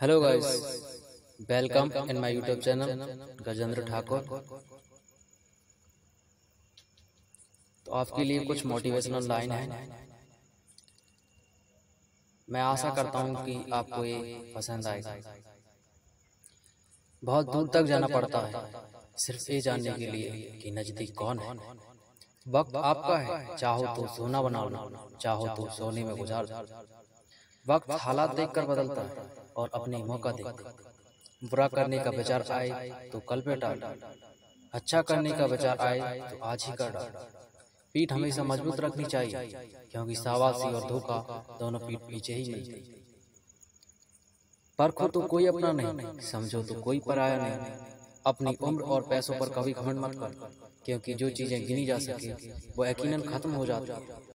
Hello guys, welcome in my YouTube channel Gajendra Thakur. तो आपके लिए कुछ मोटिवेशनल लाइन है, मैं आशा करता हूं कि आपको ये पसंद आएगा। बहुत दूर तक जाना पड़ता है सिर्फ ये जानने के लिए कि नजदीक कौन है। वक्त आपका है, चाहो तो सोना बना लो, चाहो तो सोने में गुजार दो। वक्त हालात देखकर बदलता है और अपने मौका देखकर। बुरा करने का विचार आए तो कल पे टाल, अच्छा करने का विचार आए तो आज ही कर डाल। पीठ हमेशा मजबूत रखनी चाहिए, क्योंकि शाबाशी और धोखा दोनों पीठ पीछे ही मिलते हैं। परखो तो कोई अपना नहीं, समझो तो कोई पराया नहीं। अपनी उम्र और पैसों पर कभी घमंड मत करो, क्योंकि जो चीजें गिनी जा सके वो यकीनन खत्म हो जाती है।